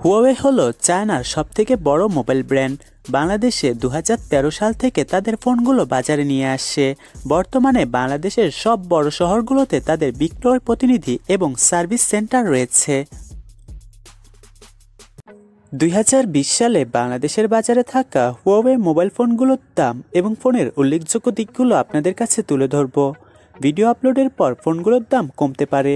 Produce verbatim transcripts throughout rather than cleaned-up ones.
Huawei হলো চায়নার সবথেকে বড় মোবাইল ব্র্যান্ড। বাংলাদেশে দুই হাজার তেরো সাল থেকে তাদের ফোনগুলো বাজারে নিয়ে আসছে। বর্তমানে বাংলাদেশের সব বড় শহরগুলোতে তাদের বিক্রয় প্রতিনিধি এবং সার্ভিস সেন্টার রয়েছে। দুই হাজার বিশ সালে বাংলাদেশের বাজারে থাকা হুয়াওয়ে মোবাইল ফোনগুলোর দাম এবং ফোনের উল্লেখযোগ্য দিকগুলো আপনাদের কাছে তুলে ধরব। ভিডিও আপলোডের পর ফোনগুলোর দাম কমতে পারে।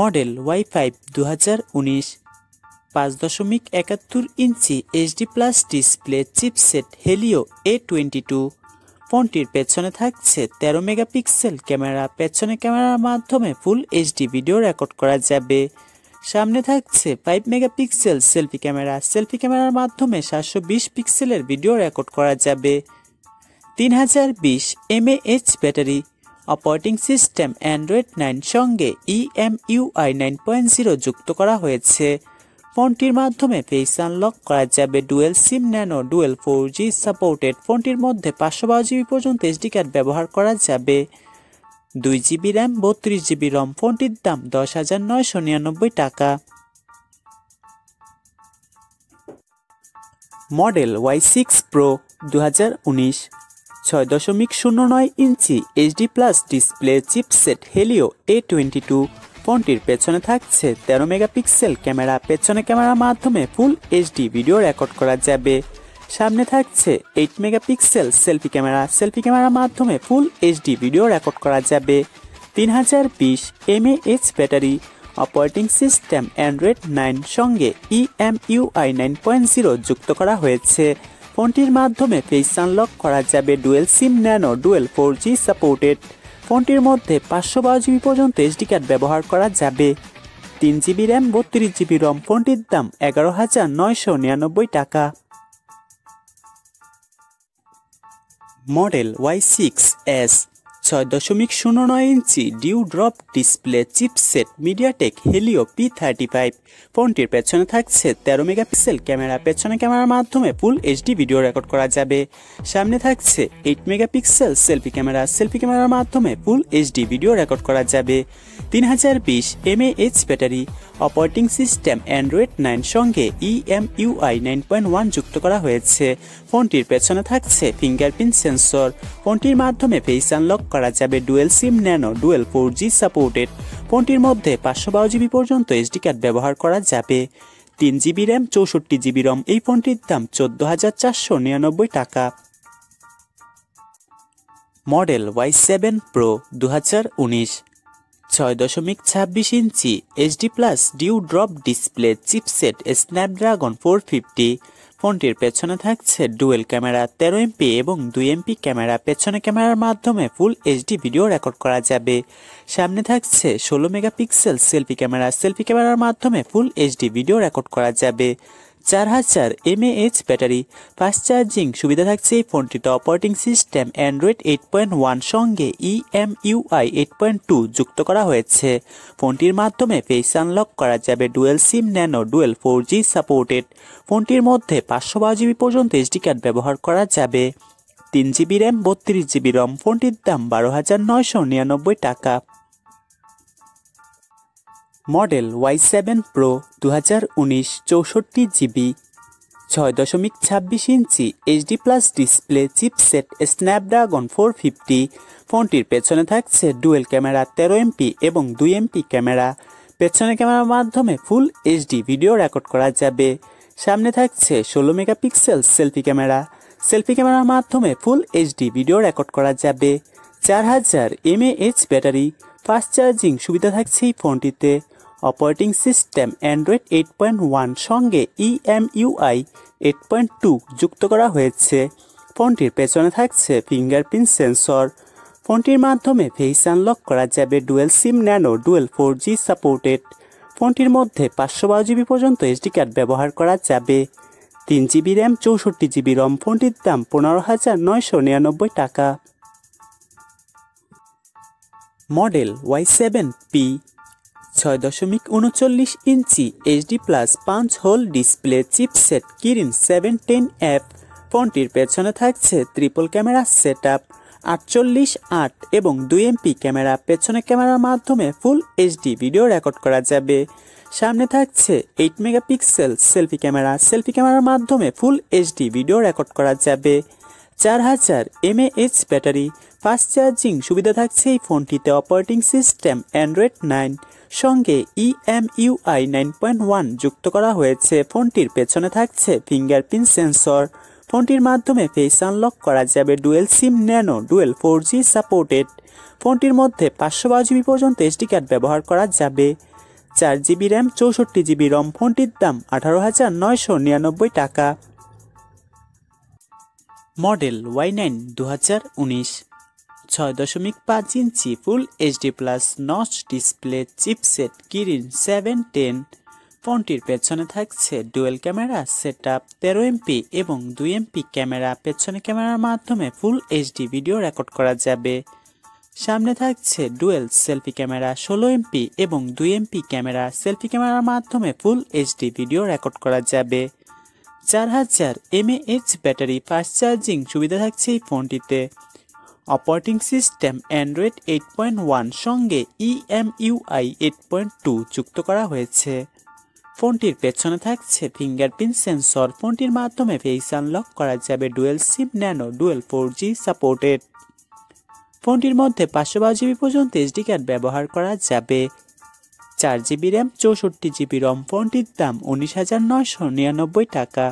মডেল ওয়াই ফাইভ দুই হাজার উনিশ, পাঁচ দশমিক একাত্তর ইঞ্চি HD plus display, chipset Helio A twenty two. ফোনটির পেছনে থাকছে তেরো মেগাপিক্সেল ক্যামেরা। পেছনে ক্যামেরার মাধ্যমে ফুল এইচডি ভিডিও রেকর্ড করা যাবে। সামনে থাকছে five megapixel selfie camera. Selfie ক্যামেরার মাধ্যমে সাতশো বিশ পিক্সেলের ভিডিও রেকর্ড করা যাবে। তিন হাজার বিশ mAh battery. Operating system Android nine, সঙ্গে ইএমইউআই নাইন পয়েন্ট জিরো যুক্ত করা হয়েছে। ফোনটির মাধ্যমে ফেস আনলক করা যাবে। Dual SIM nano, dual four G supported. ফোনটির মধ্যে পাঁচশো বারো জিবি পর্যন্ত এসডি কার্ড ব্যবহার করা যাবে। দুই জিবি র্যাম, বত্রিশ জিবি রম। ফোনটির দাম দশ হাজার নয়শো নিরানব্বই টাকা। মডেল ওয়াই সিক্স প্রো দুই হাজার উনিশ, ছয় দশমিক শূন্য নয় ইঞ্চি HD plus display, chipset Helio A twenty two. ফোনটির পেছনে থাকছে তেরো মেগাপিক্সেল ক্যামেরা। পেছনে ক্যামেরার মাধ্যমে ফুল এইচডি ভিডিও রেকর্ড করা যাবে। সামনে থাকছে eight megapixel selfie camera. Selfie ক্যামেরার মাধ্যমে ফুল এইচডি ভিডিও রেকর্ড করা যাবে। তিন হাজার বিশ mAh battery. Operating system Android nine, সঙ্গে ইএমইউআই নাইন পয়েন্ট জিরো যুক্ত করা হয়েছে। ফোনটির মাধ্যমে ফেস আনলক করা যাবে। Dual SIM nano, dual four G supported. ফোনটির মধ্যে পাঁচশো বারো জিবি পর্যন্ত এসডি কার্ড ব্যবহার করা যাবে। তিন জিবি র্যাম, বত্রিশ জিবি রম। ফোনটির দাম এগারো হাজার নয়শো নিরানব্বই টাকা। মডেল ওয়াই সিক্স এস, ছয় দশমিক শূন্য নয় ইঞ্চি dew drop display, chipset MediaTek Helio P thirty five. ফোনটির পেছনে থাকছে তেরো মেগাপিক্সেল ক্যামেরা। পেছনে ক্যামেরার মাধ্যমে ফুল এইচডি ভিডিও রেকর্ড করা যাবে। সামনে থাকছে eight megapixel selfie camera. Selfie ক্যামেরার মাধ্যমে ফুল এইচডি ভিডিও রেকর্ড করা যাবে। তিন হাজার বিশ mAh battery. Operating system Android nine, সঙ্গে ইএমইউআই নাইন পয়েন্ট ওয়ান যুক্ত করা হয়েছে। ফোনটির পেছনে থাকছে ফিঙ্গারপ্রিন্ট সেন্সর। ফোনটির মাধ্যমে ফেস আনলক করা যাবে। Dual SIM nano, dual four G supported. ফোনটির মধ্যে পাঁচশো বারো জিবি পর্যন্ত এসডি কার্ড ব্যবহার করা যাবে। তিন জিবি র্যাম, চৌষট্টি জিবি রম। এই ফোনটির দাম চোদ্দ হাজার চারশো নিরানব্বই টাকা। মডেল ওয়াই সেভেন প্রো দুই হাজার উনিশ, ছয় দশমিক ছাব্বিশ ইঞ্চি HD plus dew drop display, chipset Snapdragon four fifty. ফোনটির পেছনে থাকছে ডুয়েল ক্যামেরা, তেরো এমপি এবং দুই এমপি ক্যামেরা। পেছনে ক্যামেরার মাধ্যমে ফুল এইচডি ভিডিও রেকর্ড করা যাবে। সামনে থাকছে ষোলো মেগাপিক্সেল সেলফি ক্যামেরা। সেলফি ক্যামেরার মাধ্যমে ফুল এইচডি ভিডিও রেকর্ড করা যাবে। চার হাজার এমএএইচ ব্যাটারি। ফাস্ট চার্জিং সুবিধা থাকছে এই ফোনটিতে। Operating system Android eight point one, সঙ্গে ইএমইউআই এইট পয়েন্ট টু যুক্ত করা হয়েছে। ফোনটির মাধ্যমে ফেস আনলক করা যাবে। Dual SIM nano, dual four G supported. ফোনটির মধ্যে পাঁচশো বারো জিবি পর্যন্ত এসডি কার্ড ব্যবহার করা যাবে। তিন জিবি র্যাম, বত্রিশ জিবি রম। ফোনটির দাম বারো হাজার নয়শো নিরানব্বই টাকা। মডেল ওয়াই সেভেন প্রো দুই হাজার উনিশ, চৌষট্টি জিবি, ছয় দশমিক ছাব্বিশ ইঞ্চি HD plus display, chipset Snapdragon four fifty. ফোনটির পেছনে থাকছে ডুয়েল ক্যামেরা, তেরো এমপি এবং দুই এমপি ক্যামেরা। পেছনে ক্যামেরার মাধ্যমে ফুল এইচডি ভিডিও রেকর্ড করা যাবে। সামনে থাকছে ষোলো মেগাপিক্সেল সেলফি ক্যামেরা। সেলফি ক্যামেরার মাধ্যমে ফুল এইচডি ভিডিও রেকর্ড করা যাবে। চার হাজার এমএএইচ ব্যাটারি। ফাস্ট চার্জিং সুবিধা থাকছে এই ফোনটিতে। Operating system Android eight point one, সঙ্গে ইএমইউআই এইট পয়েন্ট টু যুক্ত করা হয়েছে। ফোনটির পেছনে থাকছে ফিঙ্গারপ্রিন্ট সেন্সর। ফোনটির মাধ্যমে ফেস আনলক করা যাবে। Dual SIM nano, dual four G supported. ফোনটির মধ্যে পাঁচশো বারো জিবি পর্যন্ত এসডি কার্ড ব্যবহার করা যাবে। তিন জিবি র্যাম, চৌষট্টি জিবি রম। ফোনটির দাম পনেরো হাজার নয়শো নিরানব্বই টাকা। মডেল ওয়াই সেভেন পি, ছয় দশমিক উনচল্লিশ ইঞ্চি এইচডি প্লাস পাঁচ hole display, chipset Kirin seven ten F. ফোনটির পেছনে থাকছে ট্রিপল ক্যামেরা সেট আপ। আটচল্লিশ আট এবং দুই এমপি ক্যামেরা। পেছনের ক্যামেরার মাধ্যমে ফুল এইচডি ভিডিও রেকর্ড করা যাবে। সামনে থাকছে eight megapixel selfie camera. Selfie ক্যামেরার মাধ্যমে ফুল এইচডি ভিডিও রেকর্ড করা যাবে। চার হাজার এমএএইচ ব্যাটারি, ফাস্ট চার্জিং সুবিধা থাকছে এই ফোনটিতে। অপারেটিং সিস্টেম অ্যান্ড্রয়েড নাইন, সঙ্গে ইএমইউআই নাইন পয়েন্ট ওয়ান যুক্ত করা হয়েছে। ফোনটির পেছনে থাকছে ফিঙ্গারপ্রিন্ট সেন্সর। ফোনটির মাধ্যমে ফেস আনলক করা যাবে। Dual SIM nano, dual four G supported. ফোনটির মধ্যে পাঁচশো বারো জিবি পর্যন্ত এসডি কার্ড ব্যবহার করা যাবে। চার জিবি র্যাম, চৌষট্টি জিবি রম। ফোনটির দাম আঠারো হাজার নয়শো নিরানব্বই টাকা। মডেল ওয়াই নাইন দু হাজার উনিশ, ছয় দশমিক পাঁচ ইঞ্চি full HD plus notch display, chipset Kirin seven ten. ফোনটির পেছনে থাকছে ডুয়েল ক্যামেরা সেট আপ, তেরো এমপি এবং দুই এমপি ক্যামেরা। পেছনে ক্যামেরার মাধ্যমে ফুল এইচডি ভিডিও রেকর্ড করা যাবে। সামনে থাকছে ডুয়েল সেলফি ক্যামেরা, ষোলো এমপি এবং দুই এমপি ক্যামেরা। সেলফি ক্যামেরার মাধ্যমে ফুল এইচডি ভিডিও রেকর্ড করা যাবে। চার হাজার এমএএইচ ব্যাটারি, ফাস্ট চার্জিং সুবিধা থাকছে এই ফোনটিতে। Operating system Android eight point one, সঙ্গে ইএমইউআই এইট পয়েন্ট টু যুক্ত করা হয়েছে। ফোনটির পেছনে থাকছে ফিঙ্গারপ্রিন্ট সেন্সর। ফোনটির মাধ্যমে ফেস আনলক করা যাবে। Dual SIM nano, dual four G supported. ফোনটির মধ্যে পাঁচশো বারো জিবি পর্যন্ত এসডি কার্ড ব্যবহার করা যাবে। চার জিবি র্যাম, চৌষট্টি জিবি রম। ফোনটির দাম উনিশ হাজার নয়শো নিরানব্বই টাকা।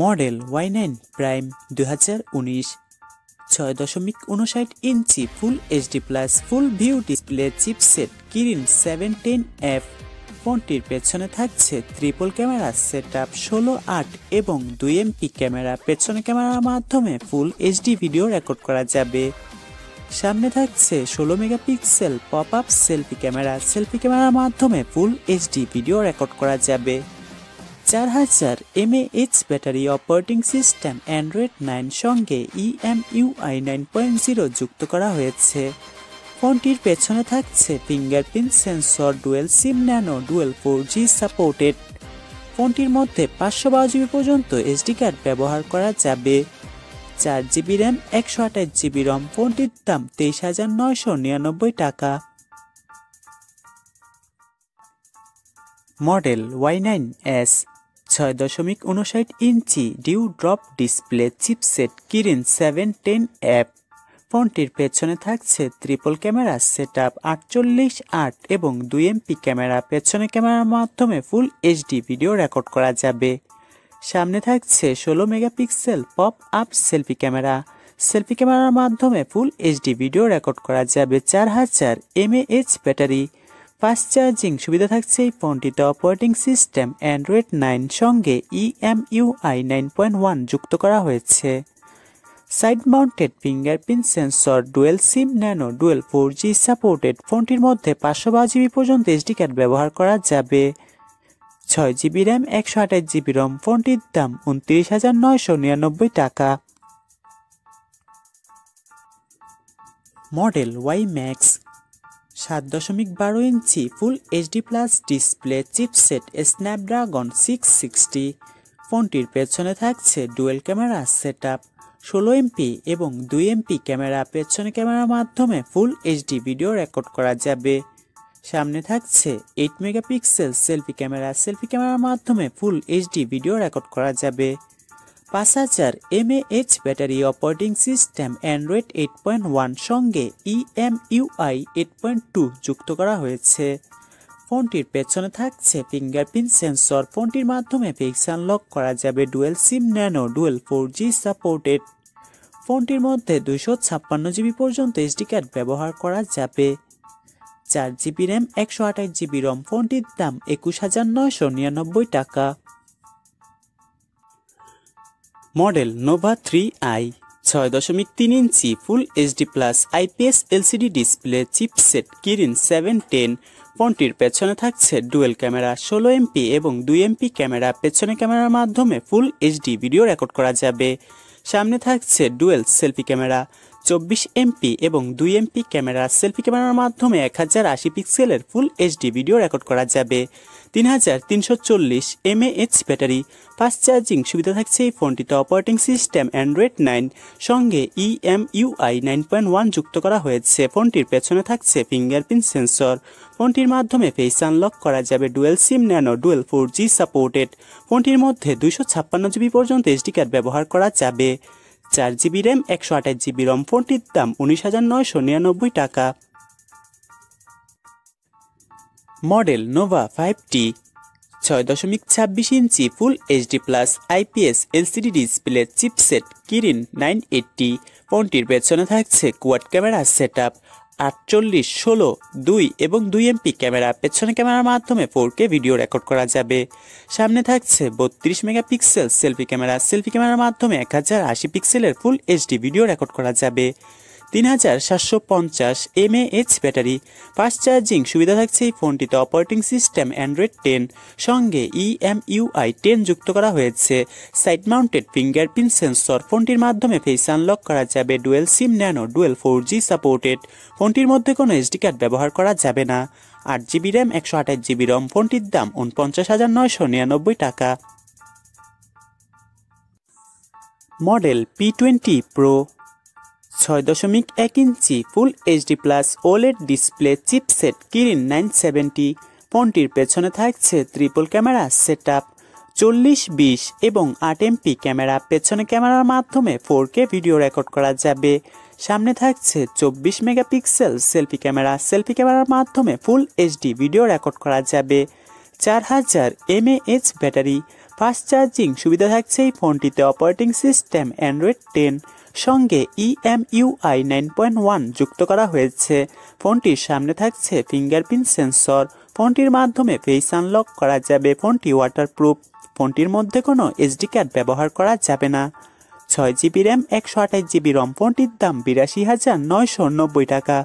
মডেল ওয়াই নাইন প্রাইম দু হাজার উনিশ, ছয় দশমিক উনষাট ইঞ্চি full HD plus full view display, chipset Kirin seven ten F. ফোনটির পেছনে থাকছে ট্রিপল ক্যামেরা সেট আপ, ষোলো আট এবং দুই এমপি ক্যামেরা। পেছনে ক্যামেরার মাধ্যমে ফুল এইচডি ভিডিও রেকর্ড করা যাবে। সামনে থাকছে ষোলো megapixel pop up selfie camera. Selfie ক্যামেরার মাধ্যমে ফুল এইচডি ভিডিও রেকর্ড করা যাবে। চার হাজার mAh battery, operating system Android nine, সঙ্গে ইএমইউআই নাইন পয়েন্ট জিরো যুক্ত করা হয়েছে। ফোনটির পেছনে থাকছে fingerprint sensor, dual SIM nano, dual four G supported. ফোনটির মধ্যে পাঁচশো বারো জিবি পর্যন্ত এসডি কার্ড ব্যবহার করা যাবে। চার জিবি র্যাম, একশো আঠাশ জিবি রম। ফোনটির দাম তেইশ হাজার নয়শো নিরানব্বই টাকা। মডেল ওয়াই নাইন এস, ছয় দশমিক উনষাট ইঞ্চি dew drop display, chipset Kirin seven ten app. ফোনটির পেছনে থাকছে ট্রিপল ক্যামেরা সেট আপ, আটচল্লিশ আট এবং দুই এমপি ক্যামেরা। পেছনে ক্যামেরার মাধ্যমে ফুল এইচডি ভিডিও রেকর্ড করা যাবে। সামনে থাকছে ষোলো megapixel pop up selfie camera. Selfie ক্যামেরার মাধ্যমে ফুল এইচডি ভিডিও রেকর্ড করা যাবে। চার হাজার এমএএইচ ব্যাটারি, ফাস্ট চার্জিং সুবিধা থাকছে এই ফোনটিতে। অপারেটিং সিস্টেম অ্যান্ড্রয়েড নাইন, সঙ্গে ইএমইউআই নাইন পয়েন্ট ওয়ান যুক্ত করা হয়েছে। Side mounted fingerprint sensor, dual SIM nano, dual four G supported. ফোনটির মধ্যে পাঁচশো বারো জিবি পর্যন্ত এসডি কার্ড ব্যবহার করা যাবে। ছয় জিবি র্যাম, একশো আঠাশ জিবি রম। ফোনটির দাম উনত্রিশ হাজার নয়শো নিরানব্বই টাকা। মডেল ওয়াই ম্যাক্স, সাত দশমিক বারো ইঞ্চি full HD plus display, chipset Snapdragon six sixty. ফোনটির পেছনে থাকছে ডুয়েল ক্যামেরা সেট আপ, ষোলো এমপি এবং দুই এমপি ক্যামেরা। পেছনে ক্যামেরার মাধ্যমে ফুল এইচডি ভিডিও রেকর্ড করা যাবে। সামনে থাকছে eight megapixel selfie camera. Selfie ক্যামেরার মাধ্যমে ফুল এইচডি ভিডিও রেকর্ড করা যাবে। পাঁচ হাজার mAh battery, operating system Android eight point one, সঙ্গে ইএমইউআই এইট পয়েন্ট টু যুক্ত করা হয়েছে। ফোনটির পেছনে থাকছে ফিঙ্গারপ্রিন্ট সেন্সর। ফোনটির মাধ্যমে ফেস আনলক করা যাবে। Dual SIM nano, dual four G supported. ফোনটির মধ্যে দুইশো ছাপ্পান্ন জিবি পর্যন্ত এসডি কার্ড ব্যবহার করা যাবে। চার জিবি র্যাম, একশো আঠাশ জিবি রম। ফোনটির দাম একুশ হাজার নয়শো নিরানব্বই টাকা। মডেল নোভা থ্রি আই, ছয় দশমিক তিন ইঞ্চি full HD plus IPS LCD display, chipset Kirin seven ten. ফোনটির পেছনে থাকছে ডুয়েল ক্যামেরা, ষোলো এমপি এবং দুই এমপি ক্যামেরা। পেছনে ক্যামেরার মাধ্যমে ফুল এইচডি ভিডিও রেকর্ড করা যাবে। সামনে থাকছে ডুয়েল সেলফি ক্যামেরা, চব্বিশ এমপি এবং দুই এমপি ক্যামেরা সেলফি ক্যামেরার মাধ্যমে এক হাজার আশি পিক্সেলের ফুল এইচডি ভিডিও রেকর্ড করা যাবে। তিন হাজার তিনশো চল্লিশ এমএএইচ ব্যাটারি, ফাস্ট চার্জিং সুবিধা থাকছে এই ফোনটিতে। অপারেটিং সিস্টেম অ্যান্ড্রয়েড নাইন, সঙ্গে ইএমইউআই নাইন পয়েন্ট ওয়ান যুক্ত করা হয়েছে। ফোনটির পেছনে থাকছে ফিঙ্গারপ্রিন্ট সেন্সর। ফোনটির মাধ্যমে ফেস আনলক করা যাবে। Dual SIM nano, dual four G supported. ফোনটির মধ্যে দুইশো ছাপ্পান্ন জিবি পর্যন্ত এসডি কার্ড ব্যবহার করা যাবে। চার জিবি র্যাম, একশো আঠাশ জিবি রম। ফোনটির দাম উনিশ হাজার নয়শো নিরানব্বই টাকা। মডেল নোভা ফাইভ টি, ছয় দশমিক ছাব্বিশ ইঞ্চি full HD plus IPS LCD display, chipset Kirin nine eighty. ফোনটির পেছনে থাকছে কোয়াড ক্যামেরা সেট আপ, আটচল্লিশ, ষোলো, দুই এবং দুই এমপি ক্যামেরা। পেছনে ক্যামেরার মাধ্যমে ফোর কে ভিডিও রেকর্ড করা যাবে। সামনে থাকছে বত্রিশ মেগাপিক্সেল সেলফি ক্যামেরা। সেলফি ক্যামেরার মাধ্যমে এক হাজার আশি পিক্সেলের ফুল এইচডি ভিডিও রেকর্ড করা যাবে। তিন হাজার সাতশো পঞ্চাশ এমএএইচ ব্যাটারি, ফাস্ট চার্জিং সুবিধা থাকছে এই ফোনটিতে। অপারেটিং সিস্টেম অ্যান্ড্রয়েড টেন, সঙ্গে ইএমইউআই টেন যুক্ত করা হয়েছে। Side mounted fingerprint sensor. ফোনটির মাধ্যমে ফেস আনলক করা যাবে। Dual SIM nano, dual four G supported. ফোনটির মধ্যে কোনো এসডি কার্ড ব্যবহার করা যাবে না। আট জিবি র্যাম, একশো আঠাশ জিবি রম। ফোনটির দাম উনপঞ্চাশ হাজার নয়শো নিরানব্বই টাকা। মডেল পি টোয়েন্টি প্রো, ছয় দশমিক এক ইঞ্চি full HD plus OLED display, chipset Kirin nine seventy. ফোনটির পেছনে থাকছে ট্রিপল ক্যামেরা সেট আপ, চল্লিশ, বিশ এবং আট এমপি ক্যামেরা। পেছনে ক্যামেরার মাধ্যমে ফোর কে ভিডিও রেকর্ড করা যাবে। সামনে থাকছে চব্বিশ মেগাপিক্সেল সেলফি ক্যামেরা। সেলফি ক্যামেরার মাধ্যমে ফুল এইচডি ভিডিও রেকর্ড করা যাবে। চার হাজার এমএএইচ ব্যাটারি, ফাস্ট চার্জিং সুবিধা থাকছে এই ফোনটিতে। অপারেটিং সিস্টেম অ্যান্ড্রয়েড টেন, সঙ্গে ইএমইউআই নাইন পয়েন্ট ওয়ান যুক্ত করা হয়েছে। ফোনটির সামনে থাকছে ফিঙ্গারপ্রিন্ট সেন্সর। ফোনটির মাধ্যমে ফেস আনলক করা যাবে। ফোনটি ওয়াটারপ্রুফ। ফোনটির মধ্যে কোনো এসডি কার্ড ব্যবহার করা যাবে না। ছয় জিবি র্যাম, একশো আঠাশ জিবি রম। ফোনটির দাম বিরাশি হাজার নয়শো নব্বই টাকা।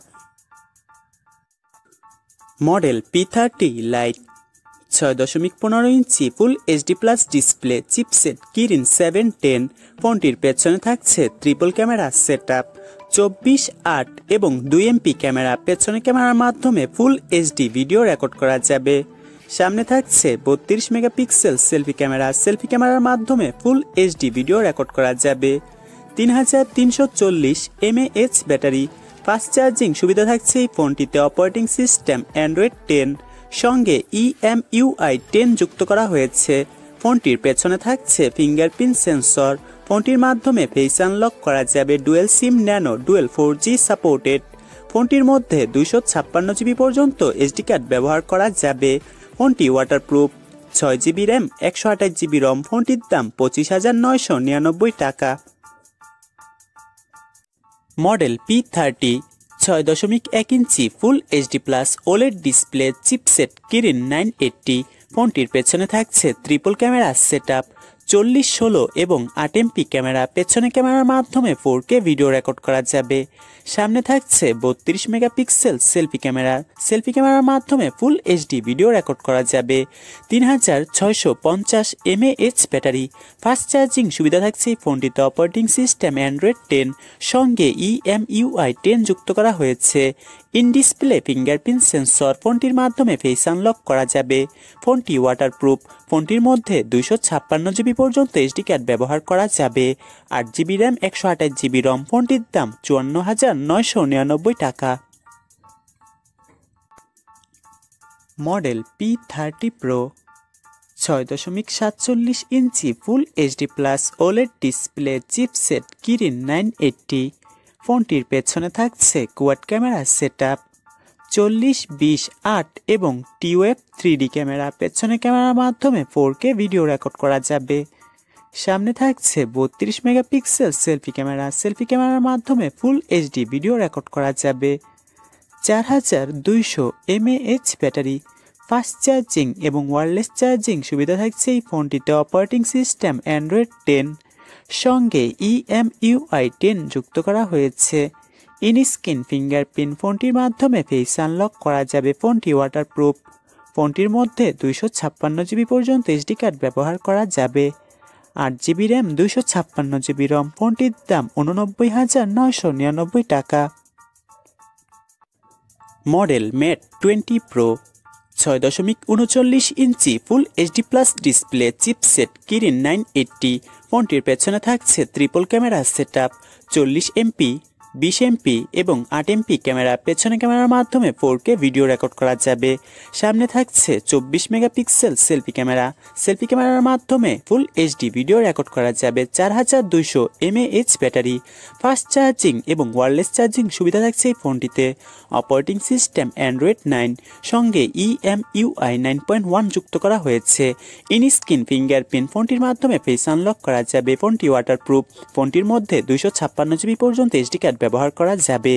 মডেল পি থার্টি লাইট, ছয় দশমিক পনেরো ইঞ্চি full HD plus display, chipset Kirin seven ten. ফোনটির পেছনে থাকছে ট্রিপল ক্যামেরা সেট আপ, চব্বিশ, আট এবং দুই এমপি ক্যামেরা। পেছনে ক্যামেরার মাধ্যমে ফুল এইচডি ভিডিও রেকর্ড করা যাবে। সামনে থাকছে বত্রিশ মেগাপিক্সেল সেলফি ক্যামেরা। সেলফি ক্যামেরার মাধ্যমে ফুল এইচডি ভিডিও রেকর্ড করা যাবে। তিন হাজার তিনশো চল্লিশ এমএএইচ ব্যাটারি, ফাস্ট চার্জিং সুবিধা থাকছে এই ফোনটিতে। অপারেটিং সিস্টেম অ্যান্ড্রয়েড টেন, সঙ্গে ইএমইউআই টেন যুক্ত করা হয়েছে। ফোনটির পেছনে থাকছে ফিঙ্গারপ্রিন্ট সেন্সর। ফোনটির মাধ্যমে ফেস আনলক করা যাবে। Dual SIM nano, dual four G supported. ফোনটির মধ্যে দুইশো ছাপ্পান্ন জিবি পর্যন্ত এসডি কার্ড ব্যবহার করা যাবে। ফোনটি ওয়াটারপ্রুফ। ছয় জিবি র্যাম, একশো আঠাশ জিবি রম। ফোনটির দাম পঁচিশ হাজার নয়শো নিরানব্বই টাকা। মডেল পি থার্টি, ছয় দশমিক এক ইঞ্চি full HD plus OLED display, chipset Kirin nine eighty. ফোনটির পেছনে থাকছে ট্রিপল ক্যামেরা সেট আপ, চল্লিশ, ষোলো এবং আট এমপি ক্যামেরা। পেছনে ক্যামেরার মাধ্যমে ফোর কে ভিডিও রেকর্ড করা যাবে। সামনে থাকছে বত্রিশ মেগাপিক্সেল সেলফি ক্যামেরা। সেলফি ক্যামেরার মাধ্যমে ফুল এইচডি ভিডিও রেকর্ড করা যাবে। তিন হাজার ছয়শো পঞ্চাশ এমএএইচ ব্যাটারি, ফাস্ট চার্জিং সুবিধা থাকছে এই ফোনটিতে। অপারেটিং সিস্টেম অ্যান্ড্রয়েড টেন, সঙ্গে ইএমইউআই টেন যুক্ত করা হয়েছে। In display fingerprint sensor. ফোনটির মাধ্যমে ফেস আনলক করা যাবে। ফোনটি ওয়াটারপ্রুফ। ফোনটির মধ্যে দুইশো ছাপ্পান্ন জিবি পর্যন্ত এসডি কার্ড ব্যবহার করা যাবে। আট জিবি র্যাম, একশো আঠাশ জিবি রম। ফোনটির দাম চুয়ান্ন হাজার নয়শো নিরানব্বই টাকা। মডেল পি থার্টি প্রো, ছয় দশমিক সাতচল্লিশ ইঞ্চি full HD plus OLED display, chipset Kirin nine eighty. ফোনটির পেছনে থাকছে কোয়াড ক্যামেরা সেট আপ, চল্লিশ, বিশ, আট এবং টিওএফ থ্রিডি ক্যামেরা। পেছনে ক্যামেরার মাধ্যমে ফোর কে ভিডিও রেকর্ড করা যাবে। সামনে থাকছে বত্রিশ মেগাপিক্সেল সেলফি ক্যামেরা। সেলফি ক্যামেরার মাধ্যমে ফুল এইচডি ভিডিও রেকর্ড করা যাবে। চার হাজার দুইশো এমএএইচ ব্যাটারি, ফাস্ট চার্জিং এবং ওয়্যারলেস চার্জিং সুবিধা থাকছে এই ফোনটিতে। অপারেটিং সিস্টেম অ্যান্ড্রয়েড টেন, সঙ্গে ইএমইউআই টেন যুক্ত করা হয়েছে। In screen fingerprint. ফোনটির মাধ্যমে ফেস আনলক করা যাবে। ফোনটি ওয়াটারপ্রুফ। ফোনটির মধ্যে দুইশো ছাপ্পান্ন জিবি পর্যন্ত এসডি কার্ড ব্যবহার করা যাবে। আট জিবি র্যাম, দুইশো ছাপ্পান্ন জিবি রম। ফোনটির দাম উননব্বই হাজার নয়শো নিরানব্বই টাকা। মডেল মেট টোয়েন্টি প্রো, ছয় দশমিক উনচল্লিশ ইঞ্চি full HD plus display, chipset Kirin nine eighty. ফোনটির পেছনে থাকছে ট্রিপল ক্যামেরা সেট আপ, চল্লিশ এমপি, বিশ এমপি এবং আট এমপি ক্যামেরা। পেছনে ক্যামেরার মাধ্যমে ফোর কে ভিডিও রেকর্ড করা যাবে। সামনে থাকছে চব্বিশ মেগাপিক্সেল সেলফি ক্যামেরা, সেলফি ক্যামেরার মাধ্যমে ফুল এইচডি ভিডিও রেকর্ড করা যাবে। চার হাজার দুইশো এমএএইচ ব্যাটারি, ফাস্ট চার্জিং এবং ওয়্যারলেস চার্জিং সুবিধা থাকছে এই ফোনটিতে। অপারেটিং সিস্টেম অ্যান্ড্রয়েড নাইন, সঙ্গে ইএমইউআই নাইন পয়েন্ট ওয়ান যুক্ত করা হয়েছে। ইন স্ক্রিন ফিঙ্গারপ্রিন্ট, ফোনটির মাধ্যমে ফেস আনলক করা যাবে। ফোনটি ওয়াটারপ্রুফ। ফোনটির মধ্যে দুইশো ছাপ্পান্ন জিবি পর্যন্ত এইচডি কার্ড ব্যবহার করা যাবে।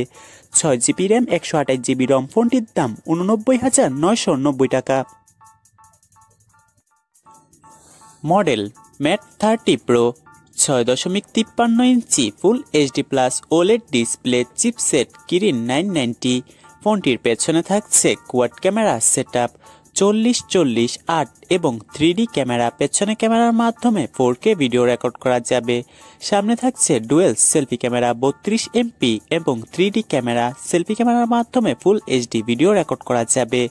ছয় জিবি র্যাম, একশো আঠাশ জিবি রম। ফোনটির দাম উননব্বই হাজার নয়শো নব্বই টাকা। মডেল ম্যাট থার্টি প্রো, ছয় দশমিক তিপ্পান্ন ইঞ্চি full HD plus OLED display, chipset Kirin nine ninety. ফোনটির পেছনে থাকছে কোয়াড ক্যামেরা সেট আপ, চল্লিশ চল্লিশ আট এবং থ্রি ডি ক্যামেরা। পেছনে ক্যামেরার মাধ্যমে ফোর কে ভিডিও রেকর্ড করা যাবে। সামনে থাকছে ডুয়েল সেলফি ক্যামেরা, বত্রিশ এমপি এবং থ্রি ডি ক্যামেরা। সেলফি ক্যামেরার মাধ্যমে ফুল এইচডি ভিডিও রেকর্ড করা যাবে।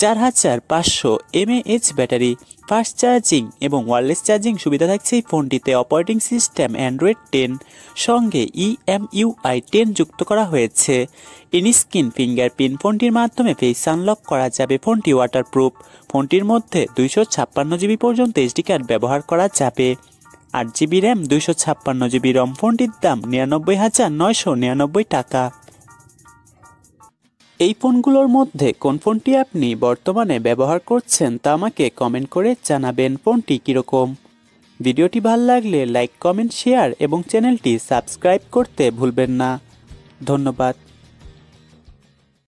চার হাজার পাঁচশো এমএএইচ ব্যাটারি, ফাস্ট চার্জিং এবং ওয়্যারলেস চার্জিং সুবিধা থাকছে এই ফোনটিতে। অপারেটিং সিস্টেম অ্যান্ড্রয়েড টেন, সঙ্গে ইএমইউআই টেন যুক্ত করা হয়েছে। ইনস্ক্রিন ফিঙ্গারপ্রিন্ট, ফোনটির মাধ্যমে ফেস আনলক করা যাবে। ফোনটি ওয়াটারপ্রুফ। ফোনটির মধ্যে দুইশো ছাপ্পান্ন জিবি পর্যন্ত এইচডি কার্ড ব্যবহার করা যাবে। আট জিবি র্যাম, দুইশো ছাপ্পান্ন জিবি রম। ফোনটির দাম নিরানব্বই হাজার নয়শো নিরানব্বই টাকা। এই ফোনগুলোর মধ্যে কোন ফোনটি আপনি বর্তমানে ব্যবহার করছেন তা আমাকে কমেন্ট করে জানাবেন ফোনটি কীরকম। ভিডিওটি ভালো লাগলে লাইক, কমেন্ট, শেয়ার এবং চ্যানেলটি সাবস্ক্রাইব করতে ভুলবেন না। ধন্যবাদ।